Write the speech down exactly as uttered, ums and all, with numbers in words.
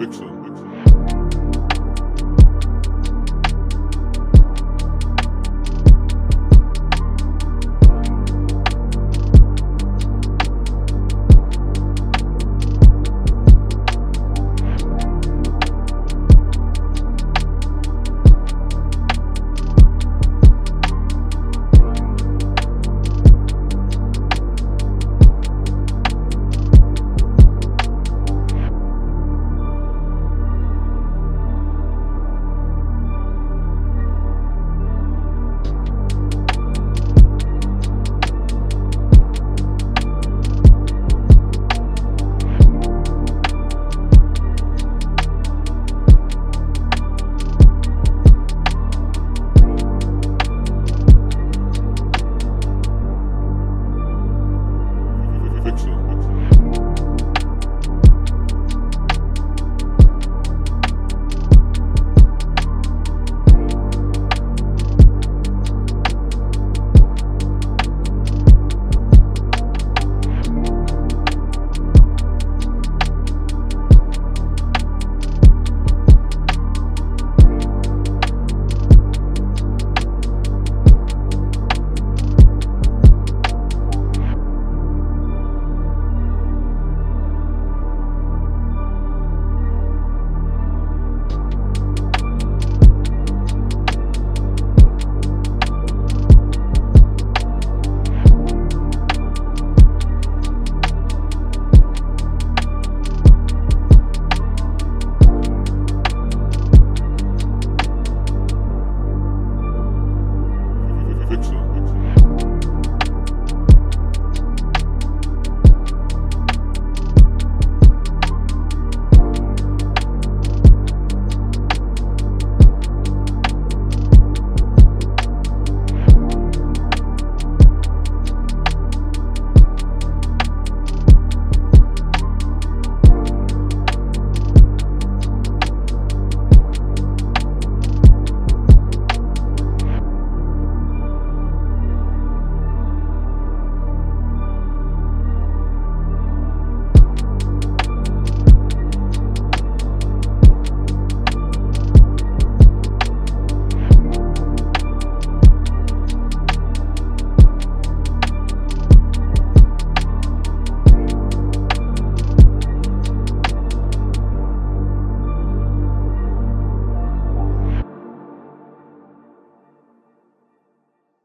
fiction.